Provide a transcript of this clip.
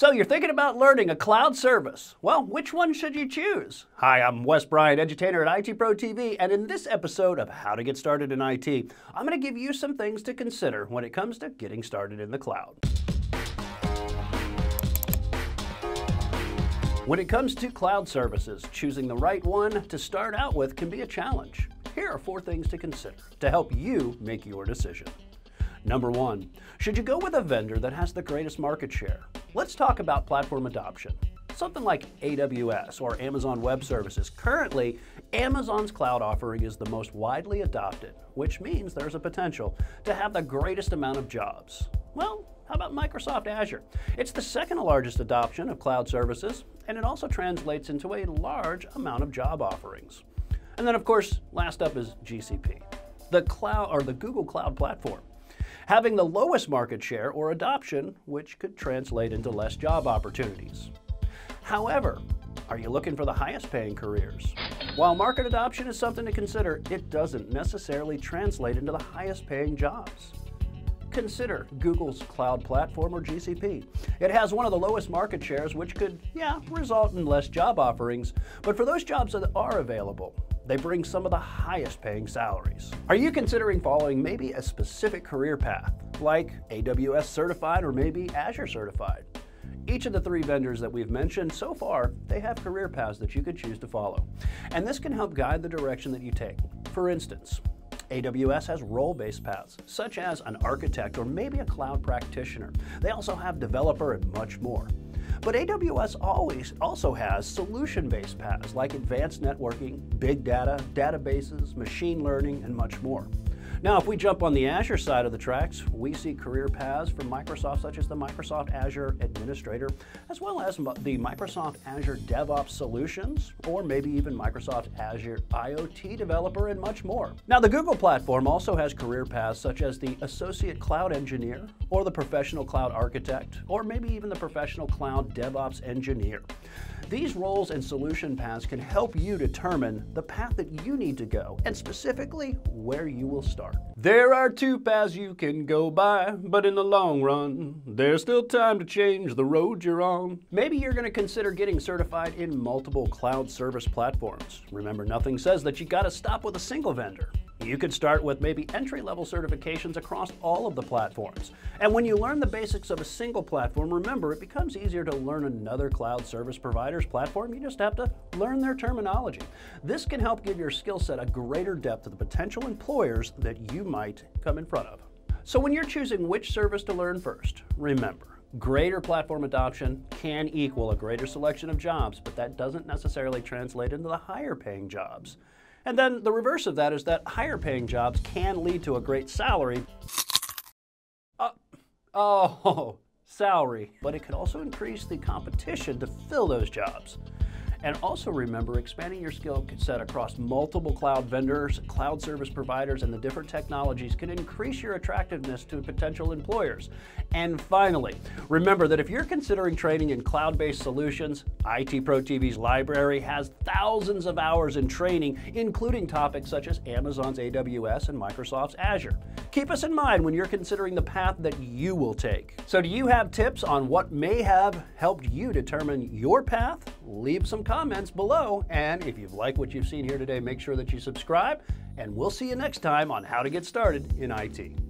So you're thinking about learning a cloud service. Well, which one should you choose? Hi, I'm Wes Bryant, edutainer at ITProTV, and in this episode of How to Get Started in IT, I'm going to give you some things to consider when it comes to getting started in the cloud. When it comes to cloud services, choosing the right one to start out with can be a challenge. Here are 4 things to consider to help you make your decision. Number 1, should you go with a vendor that has the greatest market share? Let's talk about platform adoption. Something like AWS or Amazon Web Services. Currently, Amazon's cloud offering is the most widely adopted, which means there's a potential to have the greatest amount of jobs. Well, how about Microsoft Azure? It's the second largest adoption of cloud services, and it also translates into a large amount of job offerings. And then, of course, last up is GCP, the Google Cloud Platform, having the lowest market share or adoption, which could translate into less job opportunities. However, are you looking for the highest paying careers? While market adoption is something to consider, it doesn't necessarily translate into the highest paying jobs. Consider Google's Cloud Platform or GCP. It has one of the lowest market shares, which could, result in less job offerings, but for those jobs that are available, they bring some of the highest paying salaries. Are you considering following maybe a specific career path, like AWS certified or maybe Azure certified? Each of the 3 vendors that we've mentioned so far, they have career paths that you could choose to follow. And this can help guide the direction that you take. For instance, AWS has role-based paths, such as an architect or maybe a cloud practitioner. They also have developer and much more. But AWS also has solution-based paths like advanced networking, big data, databases, machine learning, and much more. Now, if we jump on the Azure side of the tracks, we see career paths from Microsoft, such as the Microsoft Azure Administrator, as well as the Microsoft Azure DevOps Solutions, or maybe even Microsoft Azure IoT Developer, and much more. Now, the Google platform also has career paths such as the Associate Cloud Engineer, or the Professional Cloud Architect, or maybe even the Professional Cloud DevOps Engineer. These roles and solution paths can help you determine the path that you need to go, and specifically where you will start. There are 2 paths you can go by, but in the long run, there's still time to change the road you're on. Maybe you're going to consider getting certified in multiple cloud service platforms. Remember, nothing says that you got to stop with a single vendor. You could start with maybe entry-level certifications across all of the platforms. And when you learn the basics of a single platform, remember, it becomes easier to learn another cloud service provider's platform. You just have to learn their terminology. This can help give your skill set a greater depth to the potential employers that you might come in front of. So when you're choosing which service to learn first, remember, greater platform adoption can equal a greater selection of jobs, but that doesn't necessarily translate into the higher paying jobs. And then the reverse of that is that higher paying jobs can lead to a great salary. But it could also increase the competition to fill those jobs. And also remember, expanding your skill set across multiple cloud vendors, cloud service providers, and the different technologies can increase your attractiveness to potential employers. And finally, remember that if you're considering training in cloud-based solutions, ITProTV's library has thousands of hours in training, including topics such as Amazon's AWS and Microsoft's Azure. Keep us in mind when you're considering the path that you will take. So do you have tips on what may have helped you determine your path? Leave some comments below, and if you've liked what you've seen here today, make sure that you subscribe, and we'll see you next time on How to Get Started in IT.